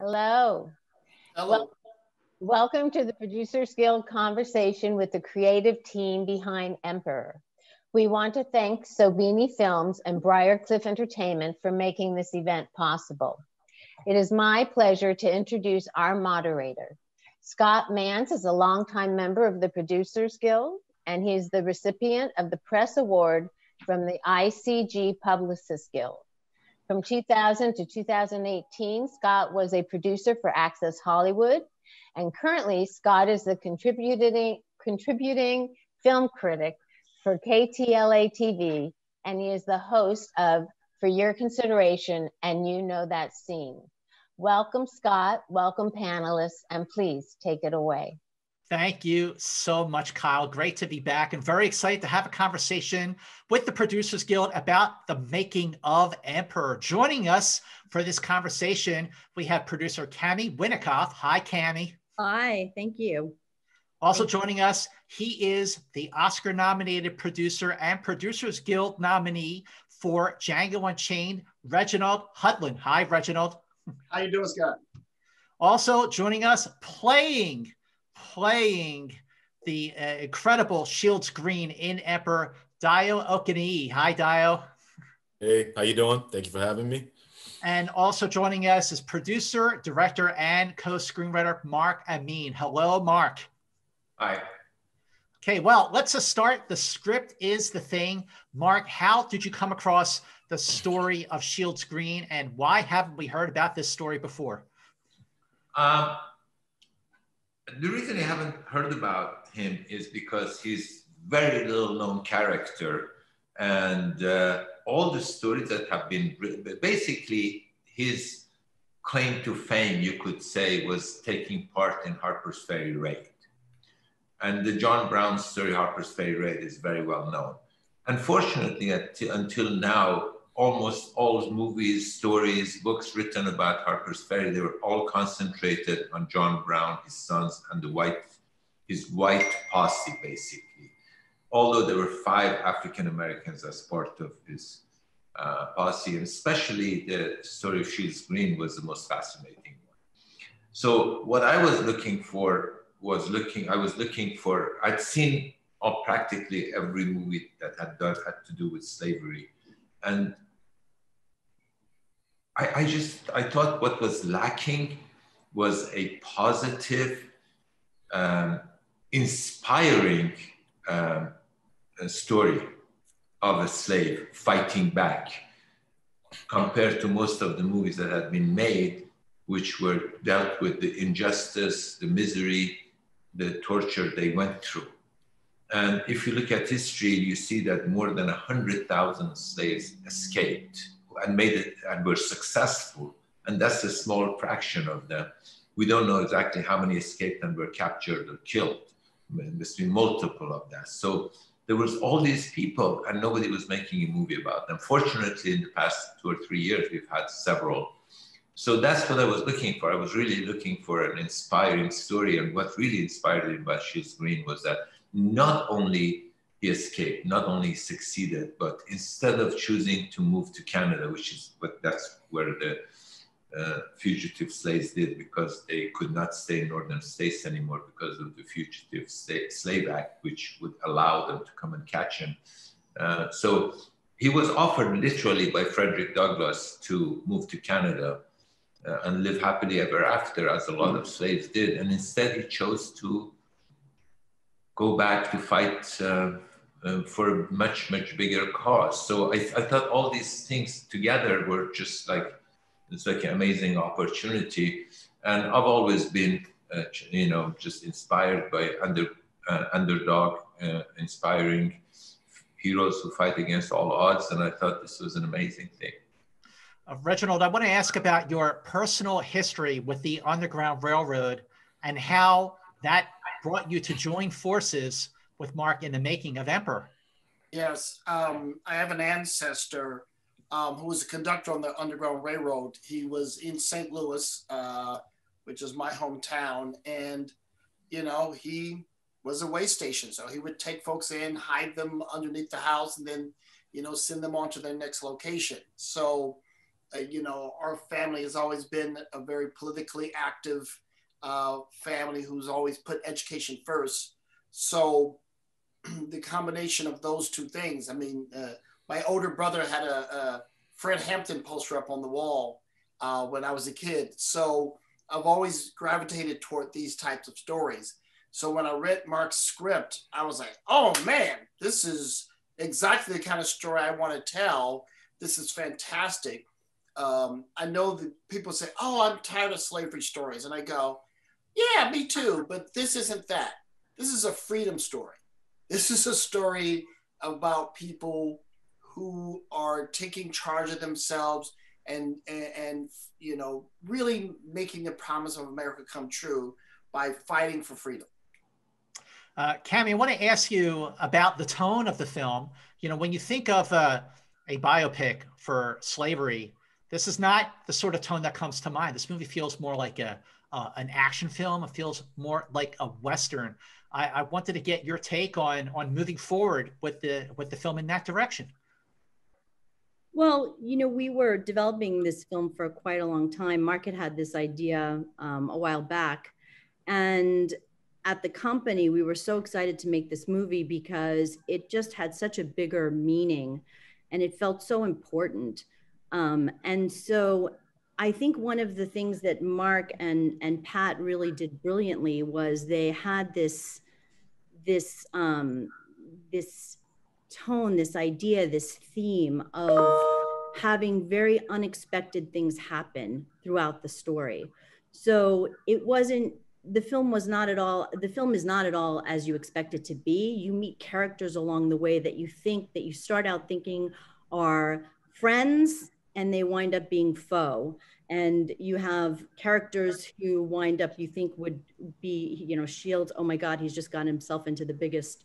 Hello. Hello. Welcome to the Producers Guild conversation with the creative team behind EMPEROR. We want to thank Sobini Films and Briarcliff Entertainment for making this event possible. It is my pleasure to introduce our moderator. Scott Mantz is a longtime member of the Producers Guild, and he is the recipient of the Press Award from the ICG Publicist Guild. From 2000 to 2018, Scott was a producer for Access Hollywood, and currently Scott is the contributing film critic for KTLA-TV, and he is the host of For Your Consideration and You Know That Scene. Welcome, Scott. Welcome, panelists, and please take it away. Thank you so much, Kyle. Great to be back and very excited to have a conversation with the Producers Guild about the making of EMPEROR. Joining us for this conversation, we have producer Cami Winikoff. Hi, Cami. Hi, thank you. Also joining us, he is the Oscar-nominated producer and Producers Guild nominee for Django Unchained, Reginald Hudlin. Hi, Reginald. How you doing, Scott? Also joining us, playing the incredible Shields Green in EMPEROR, Dayo Okeniyi. Hi, Dayo. Hey, how you doing? Thank you for having me. And also joining us is producer, director, and co-screenwriter Mark Amin. Hello, Mark. Hi. Okay, well, let's just start. The script is the thing. Mark, how did you come across the story of Shields Green, and why haven't we heard about this story before? The reason I haven't heard about him is because he's very little known character, and all the stories that have been written, basically his claim to fame, you could say, was taking part in Harper's Ferry raid. And the John Brown story, Harper's Ferry raid, is very well known. Unfortunately, until now, almost all movies, stories, books written about Harper's Ferry, they were all concentrated on John Brown, his sons, and his white posse, basically. Although there were 5 African Americans as part of his posse, and especially the story of Shields Green was the most fascinating one. So what I was looking for I'd seen practically every movie that had to do with slavery. And I thought what was lacking was a positive, inspiring story of a slave fighting back compared to most of the movies that had been made, which were dealt with the injustice, the misery, the torture they went through. And if you look at history, you see that more than 100,000 slaves escaped and made it and were successful. And that's a small fraction of them. We don't know exactly how many escaped and were captured or killed. There's been multiple of that. So there was all these people and nobody was making a movie about them. Fortunately, in the past 2 or 3 years, we've had several. So that's what I was looking for. I was really looking for an inspiring story. And what really inspired me about Shields Green was that not only he escaped, not only he succeeded, but instead of choosing to move to Canada, which is what that's where the fugitive slaves did because they could not stay in northern states anymore because of the Fugitive Slave Act, which would allow them to come and catch him. So he was offered literally by Frederick Douglass to move to Canada and live happily ever after, as a lot of slaves did. And instead he chose to go back to fight for a much, much bigger cause. So I thought all these things together were just like, it's like an amazing opportunity. And I've always been, just inspired by underdog, inspiring heroes who fight against all odds. And I thought this was an amazing thing. Reginald, I want to ask about your personal history with the Underground Railroad and how that brought you to join forces with Mark in the making of EMPEROR. Yes, I have an ancestor who was a conductor on the Underground Railroad. He was in St. Louis, which is my hometown. And, he was a way station. So he would take folks in, hide them underneath the house, and then, send them on to their next location. So you know, our family has always been a very politically active family who's always put education first. So the combination of those two things, I mean, my older brother had a Fred Hampton poster up on the wall when I was a kid. So I've always gravitated toward these types of stories. So when I read Mark's script, I was like, oh man, this is exactly the kind of story I want to tell. This is fantastic. I know that people say, oh, I'm tired of slavery stories. And I go, yeah, me too. But this isn't that. This is a freedom story. This is a story about people who are taking charge of themselves and you know, really making the promise of America come true by fighting for freedom. Cami, I want to ask you about the tone of the film. You know, when you think of a biopic for slavery, this is not the sort of tone that comes to mind. This movie feels more like an action film. It feels more like a Western. I wanted to get your take on moving forward with the film in that direction. Well, you know, we were developing this film for quite a long time. Mark had this idea a while back. And at the company, we were so excited to make this movie because it just had such a bigger meaning and it felt so important. And so I think one of the things that Mark and Pat really did brilliantly was they had this tone, this idea, this theme of having very unexpected things happen throughout the story. So it wasn't, the film is not at all as you expect it to be. You meet characters along the way that you think, that you start out thinking are friends and they wind up being foe. And you have characters who wind up, you think would be, you know, Shields, oh my God, he's just gotten himself into the biggest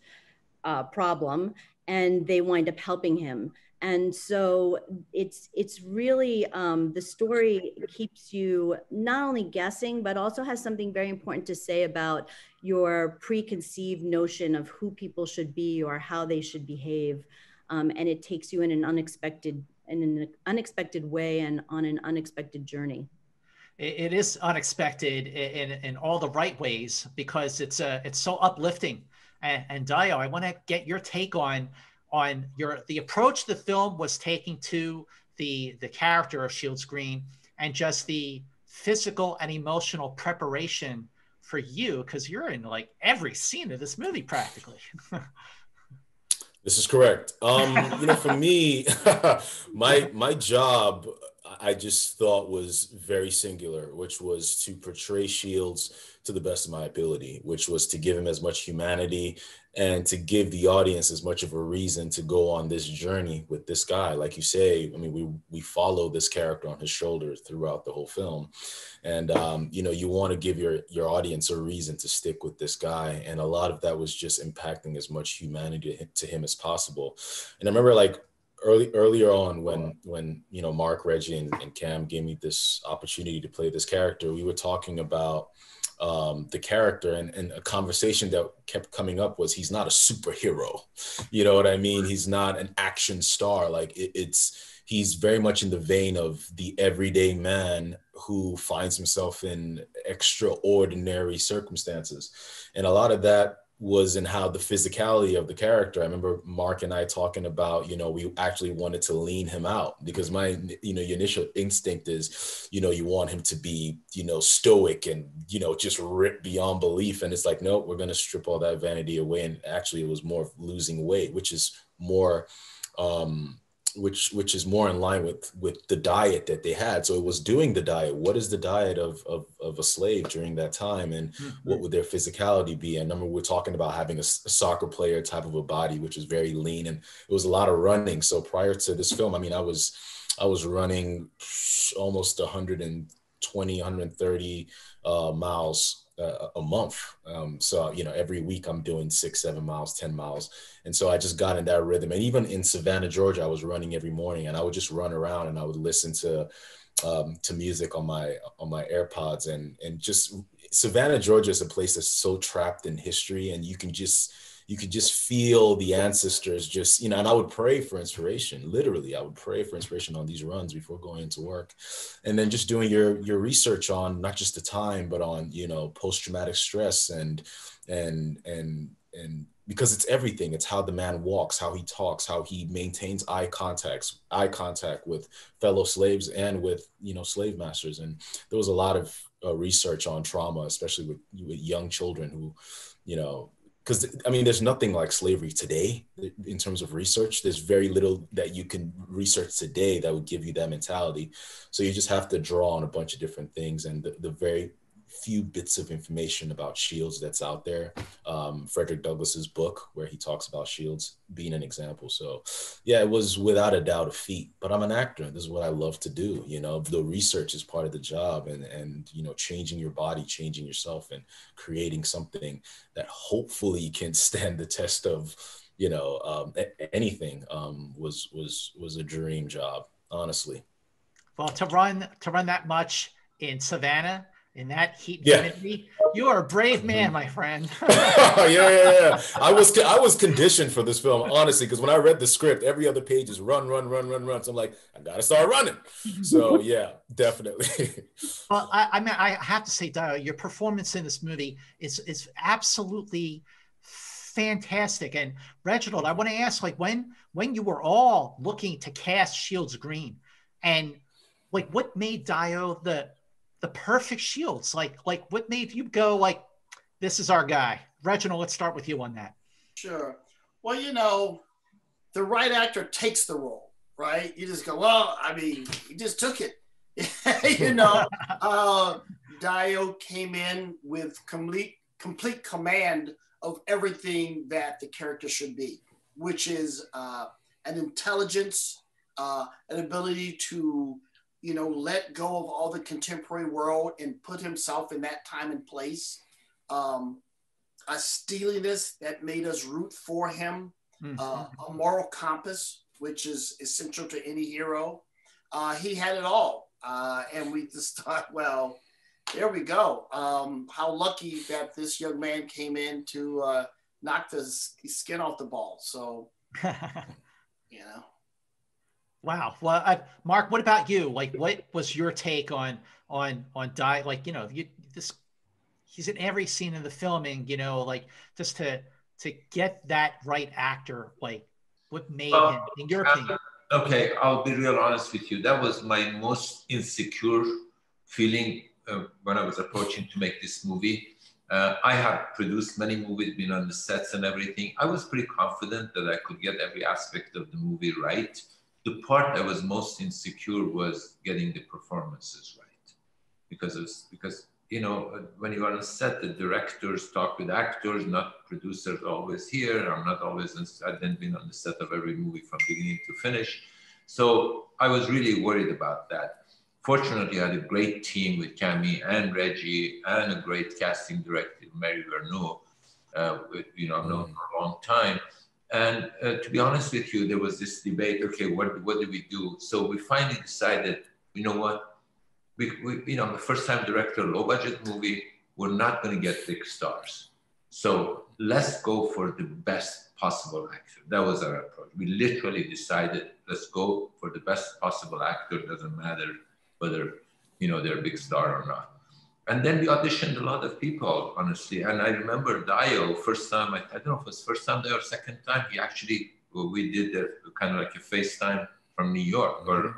problem, and they wind up helping him. And so it's really, the story keeps you not only guessing, but also has something very important to say about your preconceived notion of who people should be or how they should behave. And it takes you in an unexpected way and on an unexpected journey. It is unexpected in all the right ways because it's so uplifting. And Dayo, I want to get your take on the approach the film was taking to the character of Shields Green and just the physical and emotional preparation for you, because you're in like every scene of this movie practically. This is correct. You know, for me, my job I just thought was very singular, which was to portray Shields to the best of my ability, which was to give him as much humanity and to give the audience as much of a reason to go on this journey with this guy. Like you say, I mean, we follow this character on his shoulders throughout the whole film. And, you know, you want to give your audience a reason to stick with this guy. And a lot of that was just impacting as much humanity to him as possible. And I remember, like, earlier on when you know, Mark, Reggie, and Cam gave me this opportunity to play this character, we were talking about the character, and a conversation that kept coming up was, he's not a superhero, you know what I mean? He's not an action star. Like he's very much in the vein of the everyday man who finds himself in extraordinary circumstances. And a lot of that was in how the physicality of the character. I remember Mark and I talking about, you know, we actually wanted to lean him out because you know, your initial instinct is, you know, you want him to be, you know, stoic and, you know, just ripped beyond belief. And it's like, no, we're going to strip all that vanity away. And actually it was more of losing weight, which is more, which is more in line with the diet that they had. So it was doing the diet. What is the diet of a slave during that time? And what would their physicality be? And number, we're talking about having a soccer player type of a body, which is very lean. And it was a lot of running. So prior to this film, I mean, I was running almost 120, 130 miles a month. So, you know, every week I'm doing 6, 7 miles, 10 miles. And so I just got in that rhythm. And even in Savannah, Georgia, I was running every morning, and I would just run around and I would listen to music on my AirPods, and just Savannah, Georgia is a place that's so trapped in history, and you can just, you could just feel the ancestors just, you know, and I would pray for inspiration. Literally, I would pray for inspiration on these runs before going into work. And then just doing your research on not just the time, but on, you know, post-traumatic stress and because it's everything. It's how the man walks, how he talks, how he maintains eye contact with fellow slaves and with, you know, slave masters. And there was a lot of research on trauma, especially with young children who, you know, because I mean, there's nothing like slavery today in terms of research. There's very little that you can research today that would give you that mentality. So you just have to draw on a bunch of different things, and the very few bits of information about Shields that's out there. Frederick Douglass's book, where he talks about Shields being an example. So yeah, it was without a doubt a feat, but I'm an actor. This is what I love to do. You know, the research is part of the job, and you know, changing your body, changing yourself, and creating something that hopefully can stand the test of, you know, anything was a dream job, honestly. Well, to run that much in Savannah, in that heat, humidity, you are a brave man, my friend. Yeah. I was conditioned for this film, honestly, because when I read the script, every other page is run. So I'm like, I gotta start running. So yeah, definitely. Well, I mean, I have to say, Dayo, your performance in this movie is absolutely fantastic. And Reginald, I want to ask, like, when you were all looking to cast Shields Green, and like, what made Dayo the perfect Shields? Like what made you go like, this is our guy? Reginald, let's start with you on that. Sure. Well, you know, the right actor takes the role, right? You just go, well, I mean, he just took it. You know, Dayo came in with complete command of everything that the character should be, which is an intelligence, an ability to, you know, let go of all the contemporary world and put himself in that time and place. A steeliness that made us root for him. Mm-hmm. A moral compass, which is essential to any hero. He had it all. And we just thought, well, there we go. How lucky that this young man came in to knock the skin off the ball. So, you know. Wow. Well, Mark, what about you? Like, what was your take on Dayo? Like, you know, he's in every scene in the film, and you know, like, just to get that right actor, like, what made him, in your opinion? Okay, I'll be real honest with you. That was my most insecure feeling when I was approaching to make this movie. I have produced many movies, been on the sets and everything. I was pretty confident that I could get every aspect of the movie right. The part I was most insecure was getting the performances right, because you know, when you are on set, the directors talk with actors, not producers always here. I'm not always. I've then been on the set of every movie from beginning to finish, so I was really worried about that. Fortunately, I had a great team with Cami and Reggie and a great casting director, Mary Verneau, you know, I've known for a long time. And to be honest with you, there was this debate, okay, what do we do? So we finally decided, you know what, we you know, the first time director, low budget movie, we're not gonna get big stars. So let's go for the best possible actor. That was our approach. We literally decided, let's go for the best possible actor. It doesn't matter whether, you know, they're a big star or not. And then we auditioned a lot of people, honestly. And I remember Dayo, first time, I don't know if it was first time or second time, he actually, we did a, kind of like a FaceTime from New York or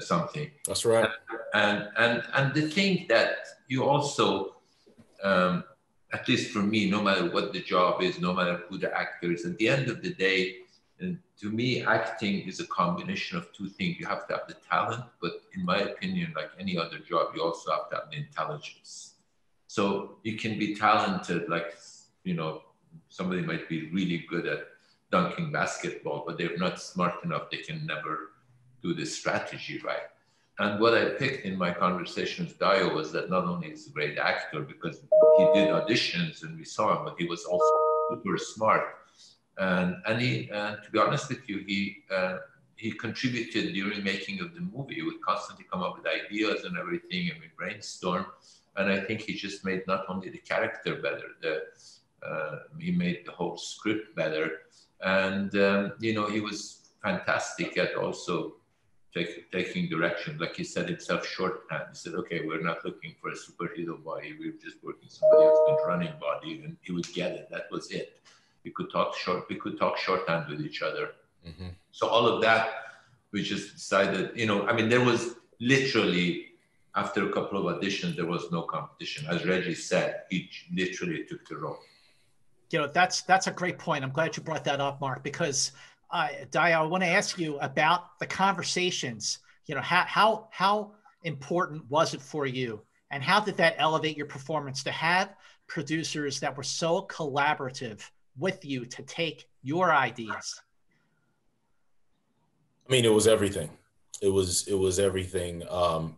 something. That's right. And the thing that you also, at least for me, no matter what the job is, no matter who the actor is, at the end of the day, to me, acting is a combination of two things. You have to have the talent, but in my opinion, like any other job, you also have to have the intelligence. So you can be talented, like, you know, somebody might be really good at dunking basketball, but they're not smart enough. They can never do the strategy right. And what I picked in my conversation with Dayo was that not only is he a great actor, because he did auditions and we saw him, but he was also super smart. And he, to be honest with you, he contributed during making of the movie. He would constantly come up with ideas and everything, and we brainstorm. And I think he just made not only the character better, He made the whole script better. And, you know, he was fantastic at also taking direction. Like he said himself, shorthand. He said, okay, we're not looking for a superhero body. We're just working somebody else's running body, and he would get it. That was it. We could talk short. We could talk shorthand with each other. Mm-hmm. So all of that, we just decided, you know, I mean, there was literally, after a couple of auditions, there was no competition. As Reggie said, each literally took the role. You know, that's a great point. I'm glad you brought that up, Mark, because Dayo, I want to ask you about the conversations. You know, how important was it for you, and how did that elevate your performance to have producers that were so collaborative with you to take your ideas? I mean, it was everything. It was everything,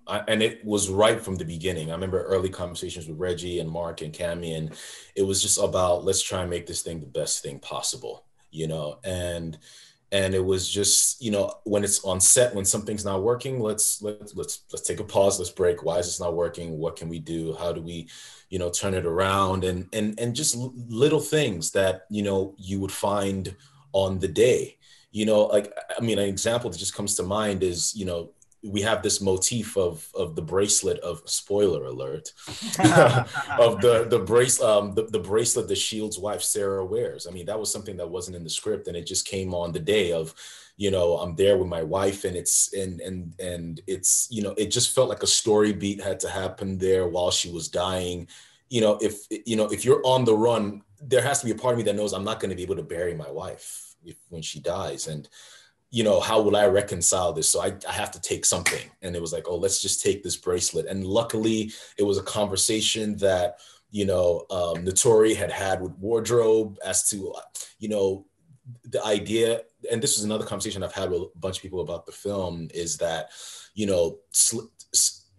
and it was right from the beginning. I remember early conversations with Reggie and Mark and Cami, and it was just about, let's try and make this thing the best thing possible, you know. And it was just, you know, when it's on set, when something's not working, let's take a pause, let's break. Why is this not working? What can we do? How do we, you know, turn it around? And just little things that, you know, you would find on the day. You know, like, I mean, an example that just comes to mind is, you know, we have this motif of the bracelet of, spoiler alert, of the bracelet that Shields' wife, Sarah, wears. I mean, that was something that wasn't in the script, and it just came on the day of, you know, I'm there with my wife, and it's, you know, it just felt like a story beat had to happen there while she was dying. You know, if you're on the run, there has to be a part of me that knows I'm not going to be able to bury my wife when she dies, and, you know, how will I reconcile this? So I have to take something. And it was like, oh, let's just take this bracelet. And luckily it was a conversation that, you know, Notori had with Wardrobe as to, you know, the idea. And this was another conversation I've had with a bunch of people about the film, is that, you know,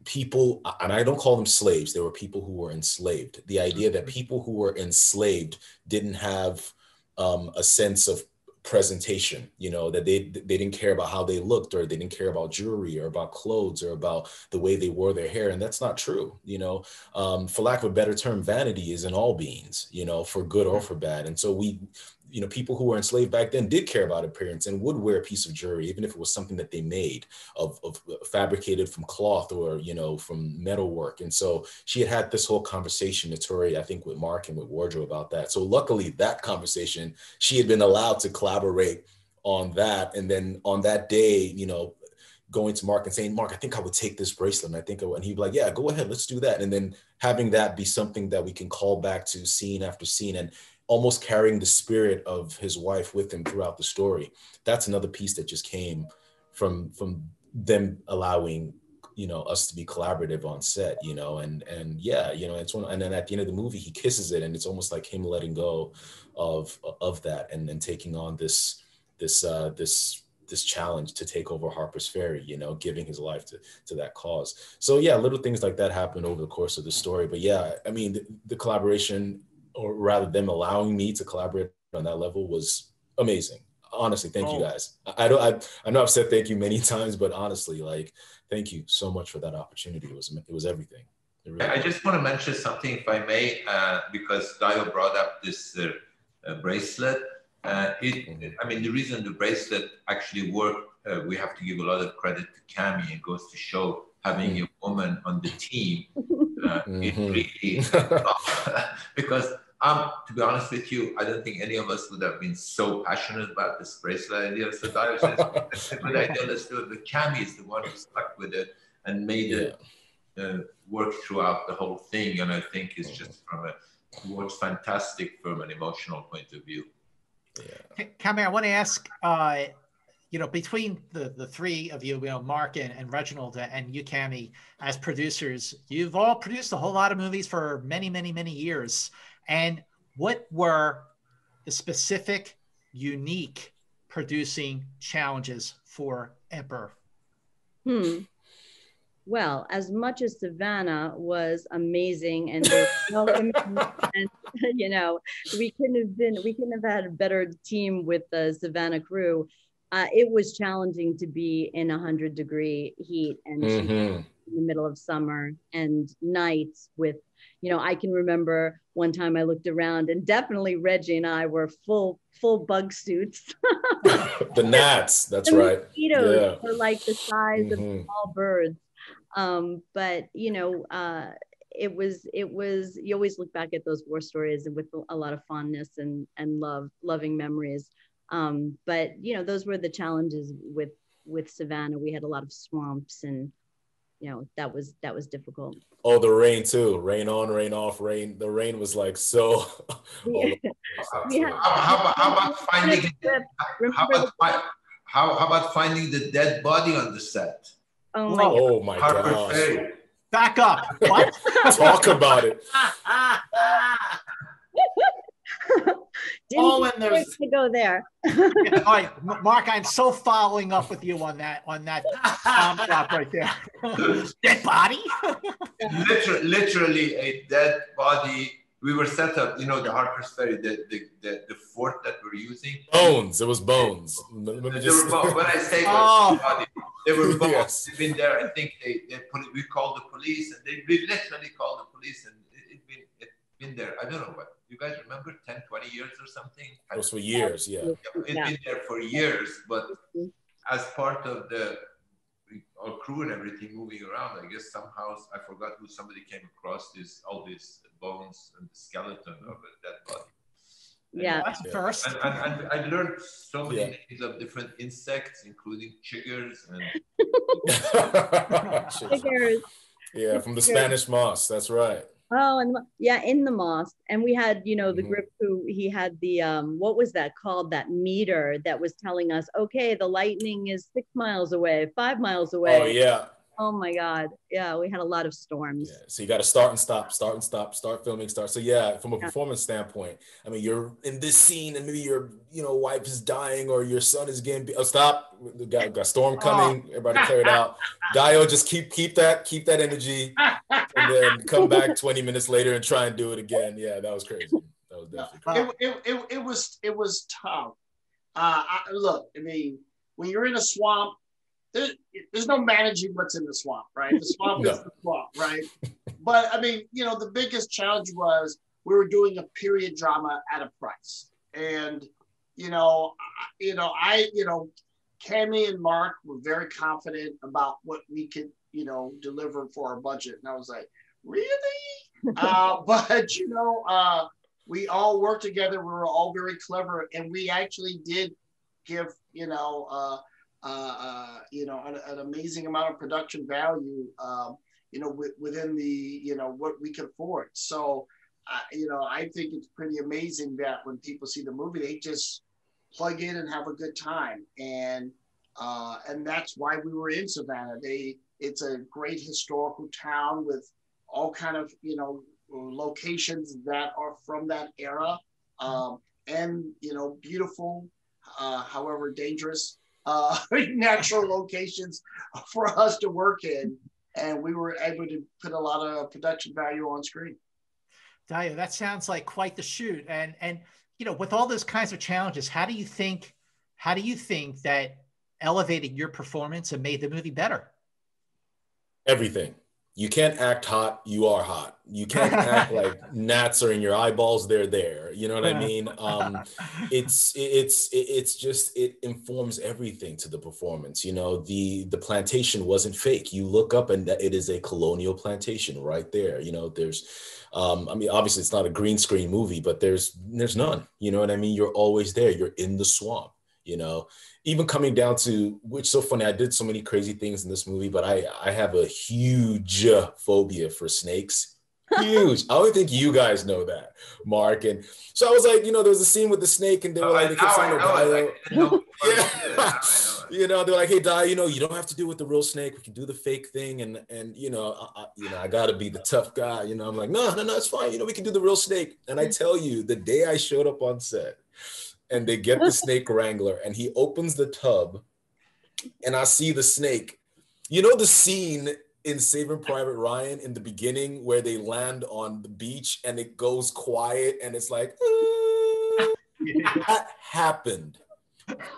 people, and I don't call them slaves, there were people who were enslaved. The idea that people who were enslaved didn't have a sense of presentation, you know, that they didn't care about how they looked, or they didn't care about jewelry or about clothes or about the way they wore their hair. And that's not true, you know. For lack of a better term, vanity is in all beings, you know, for good or for bad. And so we, you know, people who were enslaved back then did care about appearance and would wear a piece of jewelry, even if it was something that they made of fabricated from cloth or, you know, from metalwork. And so she had this whole conversation, Notori, I think, with Mark and with Wardrobe about that. So luckily that conversation, she had been allowed to collaborate on that. And then on that day, you know, going to Mark and saying, Mark, I think I would take this bracelet. And I think, and he'd be like, yeah, go ahead, let's do that. And then having that be something that we can call back to scene after scene, and almost carrying the spirit of his wife with him throughout the story. That's another piece that just came from them allowing, you know, us to be collaborative on set, you know, and yeah, you know, it's one, and then at the end of the movie, he kisses it, and it's almost like him letting go of that, and then taking on this challenge to take over Harper's Ferry, you know, giving his life to that cause. So yeah, little things like that happened over the course of the story. But yeah, I mean, the collaboration, or rather them allowing me to collaborate on that level, was amazing. Honestly, thank you guys. I know I've said thank you many times, but honestly, like, thank you so much for that opportunity. It was everything. It really was. Just want to mention something, if I may, because Dayo brought up this bracelet. I mean, the reason the bracelet actually worked, we have to give a lot of credit to Cami. It goes to show, having a woman on the team, it really, because to be honest with you, I don't think any of us would have been so passionate about this bracelet idea. So Dayo says, that's a good idea, let's do it. But Cami is the one who stuck with it and made it work throughout the whole thing. And I think it's just it works fantastic from an emotional point of view. Yeah. Cami, I want to ask, you know, between the three of you, you know, Mark and Reginald and you, Cami, as producers, you've all produced a whole lot of movies for many, many, many years. And what were the specific, unique producing challenges for EMPEROR? Well, as much as Savannah was amazing, and there's no and, you know, we couldn't have had a better team with the Savannah crew. It was challenging to be in 100-degree heat and in the middle of summer and nights with, you know, I can remember one time I looked around and definitely Reggie and I were full bug suits. The gnats, that's right. Mosquitoes were like the size of small birds. But, you know, it was, you always look back at those war stories with a lot of fondness and loving memories. But, you know, those were the challenges with Savannah. We had a lot of swamps and, you know, that was difficult. Oh, the rain too. Rain on, rain off, rain. The rain was like so. How about finding the dead body on the set? Oh my gosh. Ferry. Back up. What? Talk about it. To go there. Yeah, all right, Mark, I'm so following up with you on that stop right there. Dead body? literally a dead body. We were set up, you know, the Harper's Ferry, the fort that we're using. Bones. It was bones. They were bones. When I say body, they were bones. Yes. They've been there. I think we called the police, and we literally called the police, and it's been there. I don't know what. You guys remember 10, 20 years or something? It was for years, yeah. It's been there for years, but as part of our crew and everything moving around, I guess somehow, I forgot who, somebody came across all these bones and the skeleton of a dead body. Yeah. That's first. And I learned so many names of different insects, including chiggers. Chiggers. Yeah, from the Spanish moss, that's right. Oh, and yeah, in the mosque. And we had, you know, the grip who, he had the, what was that called? That meter that was telling us, okay, the lightning is 6 miles away, 5 miles away. Oh, yeah. Oh, my God. Yeah, we had a lot of storms. Yeah. So you got to start and stop, start filming, start. So, yeah, from a performance standpoint, I mean, you're in this scene and maybe your, you know, wife is dying or your son is getting, stop. We got a storm coming. Everybody clear it out. Dayo, just keep that energy. And then come back 20 minutes later and try and do it again. Yeah, that was crazy. That was definitely it was tough. Look, I mean, when you're in a swamp, there's no managing what's in the swamp, right? The swamp is the swamp, right? But I mean, you know, the biggest challenge was we were doing a period drama at a price, and you know, Cami and Mark were very confident about what we could, you know, deliver for our budget. And I was like, really? But, you know, we all worked together. We were all very clever. And we actually did give, you know, an amazing amount of production value, you know, within the, you know, what we could afford. So, you know, I think it's pretty amazing that when people see the movie, they just plug in and have a good time. And that's why we were in Savannah. It's a great historical town with all kind of, you know, locations that are from that era, and, you know, beautiful, however dangerous, natural locations for us to work in. And we were able to put a lot of production value on screen. Dayo, that sounds like quite the shoot. And you know, with all those kinds of challenges, how do you think that elevated your performance and made the movie better? Everything. You can't act hot, you are hot. You can't act like gnats are in your eyeballs, they're there. You know what I mean? It's just, it informs everything to the performance. You know, the plantation wasn't fake. You look up and it is a colonial plantation right there. You know, there's, I mean, obviously it's not a green screen movie, but there's none. You know what I mean? You're always there. You're in the swamp. You know, even coming down to, which so funny, I did so many crazy things in this movie, but I have a huge phobia for snakes. Huge. I don't think you guys know that, Mark. And so I was like, you know, there was a scene with the snake and they were like, you know, they're like, hey, Dayo, you know, you don't have to do with the real snake. We can do the fake thing. And you know, I gotta be the tough guy. You know, I'm like, no, it's fine. You know, we can do the real snake. And I tell you, the day I showed up on set, and they get the snake wrangler and he opens the tub and I see the snake. You know the scene in Saving Private Ryan in the beginning where they land on the beach and it goes quiet and it's like, that happened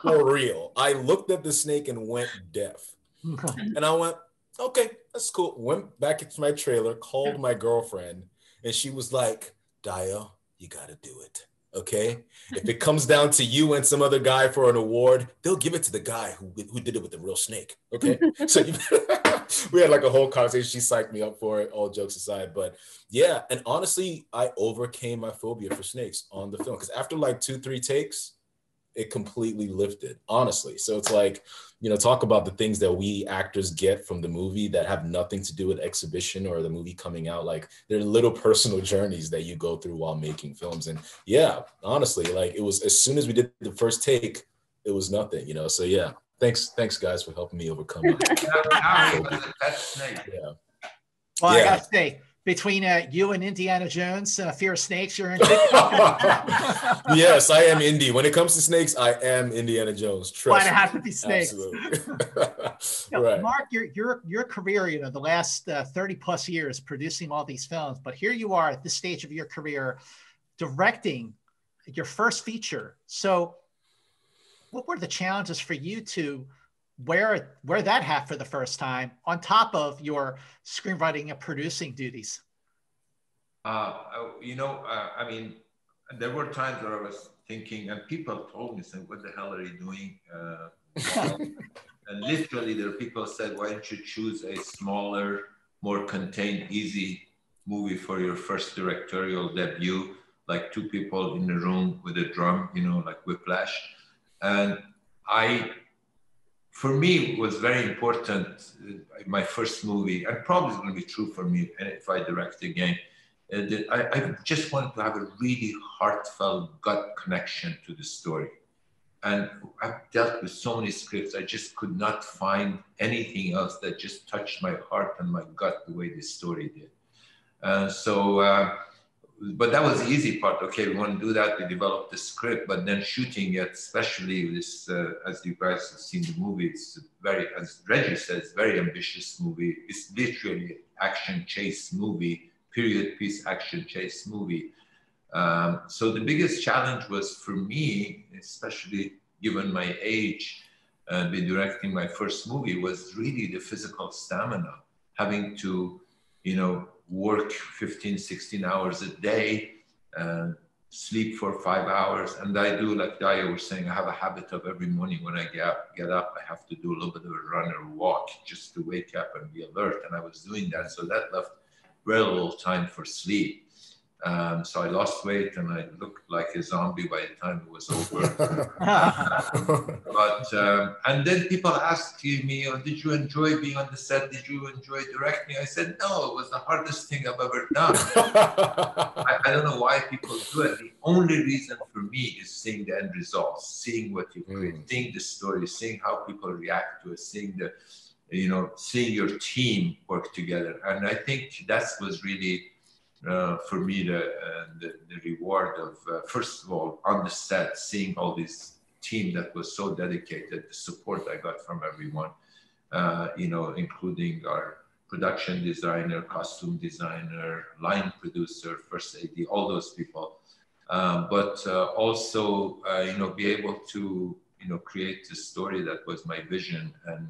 for real. I looked at the snake and went deaf. And I went, okay, that's cool. Went back into my trailer, called my girlfriend, and she was like, Dayo, you gotta do it, okay? If it comes down to you and some other guy for an award, they'll give it to the guy who did it with the real snake, okay? So we had like a whole conversation. She psyched me up for it, all jokes aside. But yeah, and honestly, I overcame my phobia for snakes on the film, because after like 2-3 takes, it completely lifted, honestly. So it's like, you know, talk about the things that we actors get from the movie that have nothing to do with exhibition or the movie coming out. Like, they're little personal journeys that you go through while making films. And yeah, honestly, like, it was, as soon as we did the first take, it was nothing, you know? So yeah, thanks guys for helping me overcome that. Yeah. Well, yeah. I gotta say, between you and Indiana Jones, fear of snakes, you're in. Yes, I am Indy. When it comes to snakes, I am Indiana Jones. Trust me. It has to be snakes. Absolutely. Right. Mark, your career, you know, the last 30 plus years producing all these films, but here you are at this stage of your career, directing your first feature. So, what were the challenges for you to wear that hat for the first time on top of your screenwriting and producing duties? You know, I mean, there were times where I was thinking, and people told me, saying, what the hell are you doing? And literally there are people said, why don't you choose a smaller, more contained, easy movie for your first directorial debut, like two people in the room with a drum, you know, like Whiplash. And for me, it was very important, my first movie, and probably it's going to be true for me if I direct again, I just wanted to have a really heartfelt gut connection to the story. And I've dealt with so many scripts, I just could not find anything else that just touched my heart and my gut the way this story did. But that was the easy part. Okay, we want to do that. We developed the script, but then shooting it, especially this, as you guys have seen the movie, it's very, as Reggie says, very ambitious movie. It's literally action chase movie, period piece action chase movie. So the biggest challenge was for me, especially given my age, be directing my first movie, was really the physical stamina, having to, you know, work 15-16 hours a day, sleep for 5 hours. And I do, like Dayo was saying, I have a habit of every morning when I get up, I have to do a little bit of a run or walk just to wake up and be alert. And I was doing that. So that left very little time for sleep. So I lost weight and I looked like a zombie by the time it was over. And then people asked me, oh, did you enjoy being on the set? Did you enjoy directing? I said, no, it was the hardest thing I've ever done. I don't know why people do it. The only reason for me is seeing the end results, seeing what you create, seeing the story, seeing how people react to it, seeing your team work together. And I think that was really, for me, the reward of, first of all, on the set, seeing all this team that was so dedicated, the support I got from everyone, you know, including our production designer, costume designer, line producer, first AD, all those people. Also, you know, be able to, you know, create the story that was my vision, and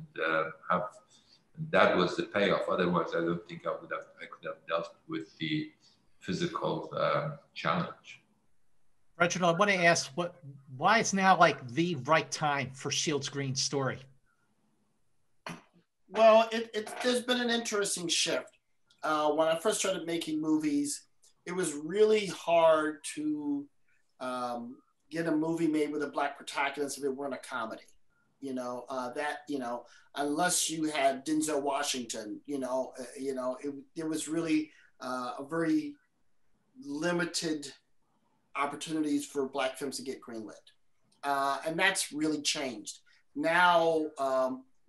that was the payoff. Otherwise, I don't think I could have dealt with the physical challenge. Reginald, I want to ask, why is now like the right time for Shields Green's story? Well, there's been an interesting shift. When I first started making movies, it was really hard to get a movie made with a Black protagonist if it weren't a comedy. You know, unless you had Denzel Washington, it was really a very limited opportunities for Black films to get greenlit. And that's really changed. Now,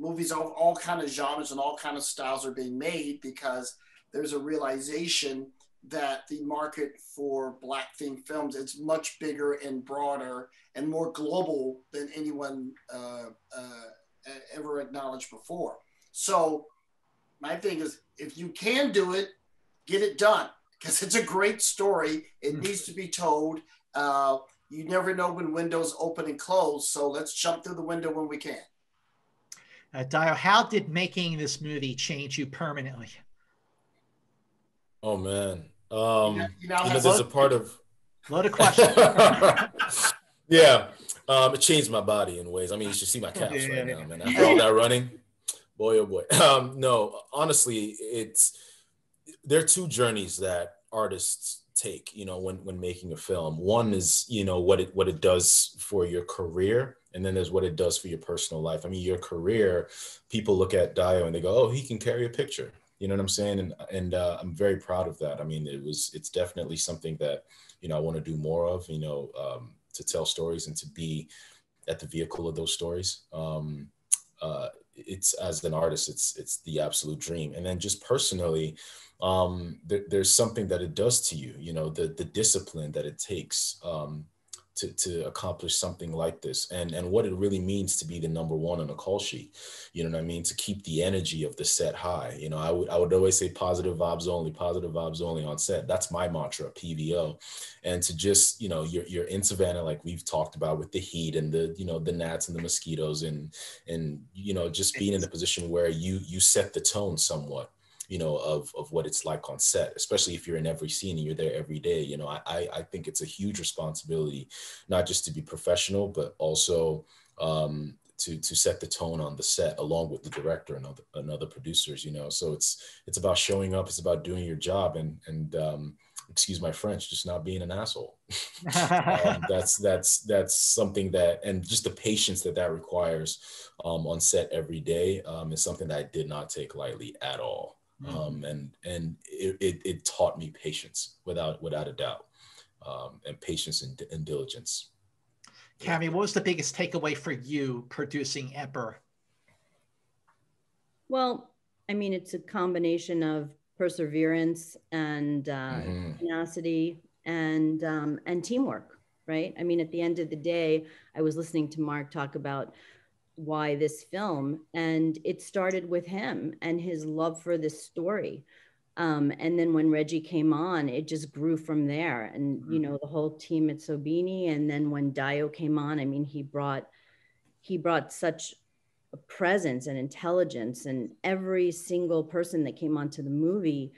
movies of all kinds of genres and all kinds of styles are being made because there's a realization that the market for Black themed films is much bigger and broader and more global than anyone ever acknowledged before. So my thing is, if you can do it, get it done, because it's a great story. It needs to be told. You never know when windows open and close. So let's jump through the window when we can. Dayo, how did making this movie change you permanently? Oh man, this is a part of load of questions. Yeah, it changed my body in ways. I mean, you should see my calves right now, man. After all that running, boy oh boy. No, honestly, there are two journeys that artists take, you know, when making a film. One is, you know, what it does for your career, and then there's what it does for your personal life. I mean, your career, people look at Dayo and they go, oh, he can carry a picture. You know what I'm saying? And I'm very proud of that. I mean, it's definitely something that, you know, I want to do more of, you know, to tell stories and to be at the vehicle of those stories. It's, as an artist, it's the absolute dream. And then just personally, there's something that it does to you, you know, the discipline that it takes to accomplish something like this, and what it really means to be the #1 on a call sheet, you know what I mean, to keep the energy of the set high. You know, I would always say positive vibes only on set. That's my mantra, PVO. And to just, you know, you're in Savannah, like we've talked about, with the heat and the, you know, the gnats and the mosquitoes, and you know, just being in the position where you set the tone somewhat, you know, of what it's like on set, especially if you're in every scene and you're there every day. You know, I think it's a huge responsibility, not just to be professional, but also to set the tone on the set, along with the director and other producers, you know. So it's about showing up, it's about doing your job, and excuse my French, just not being an asshole. That's something that, and just the patience that requires on set every day is something that I did not take lightly at all. And it taught me patience without a doubt, and patience and diligence. Cami, what was the biggest takeaway for you producing EMPEROR? Well, I mean, it's a combination of perseverance and tenacity and teamwork, right? I mean, at the end of the day, I was listening to Mark talk about why this film, and it started with him and his love for this story. And then when Reggie came on, it just grew from there. And, you know, the whole team at Sobini, and then when Dayo came on, I mean, he brought such a presence and intelligence, and every single person that came onto the movie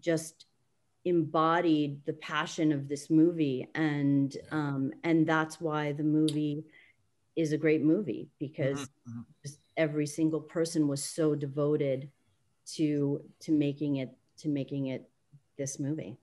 just embodied the passion of this movie. And that's why the movie is a great movie, because just every single person was so devoted to making it this movie.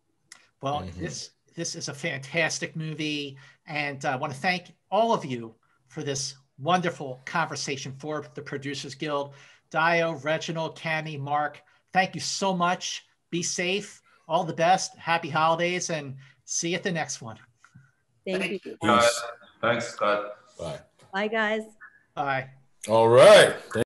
Well, this is a fantastic movie, and I want to thank all of you for this wonderful conversation for the Producers Guild. Dayo, Reginald, Cami, Mark, thank you so much. Be safe. All the best. Happy holidays, and see you at the next one. Thank you. Guys. Thanks, Scott. Bye. Bye, guys. Bye. All right.